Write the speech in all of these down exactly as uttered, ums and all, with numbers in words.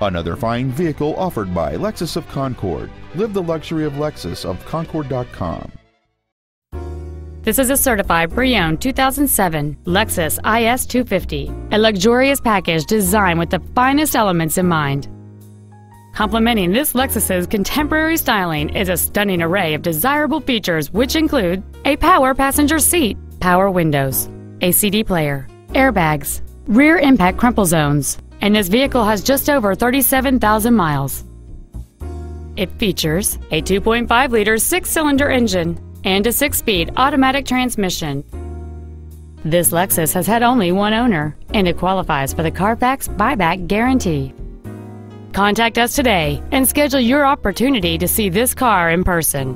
Another fine vehicle offered by Lexus of Concord. Live the luxury of Lexus of Concord dot com. This is a certified pre-owned two thousand seven Lexus I S two fifty, a luxurious package designed with the finest elements in mind. Complementing this Lexus's contemporary styling is a stunning array of desirable features, which include a power passenger seat, power windows, a C D player, airbags, rear impact crumple zones, and this vehicle has just over thirty-seven thousand miles. It features a two point five liter six-cylinder engine and a six-speed automatic transmission. This Lexus has had only one owner, and it qualifies for the Carfax buyback guarantee. Contact us today and schedule your opportunity to see this car in person.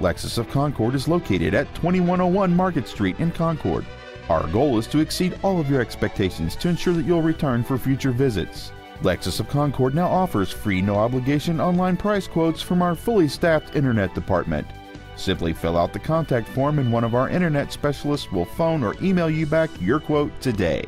Lexus of Concord is located at twenty-one oh one Market Street in Concord. Our goal is to exceed all of your expectations to ensure that you'll return for future visits. Lexus of Concord now offers free, no obligation online price quotes from our fully staffed internet department. Simply fill out the contact form and one of our internet specialists will phone or email you back your quote today.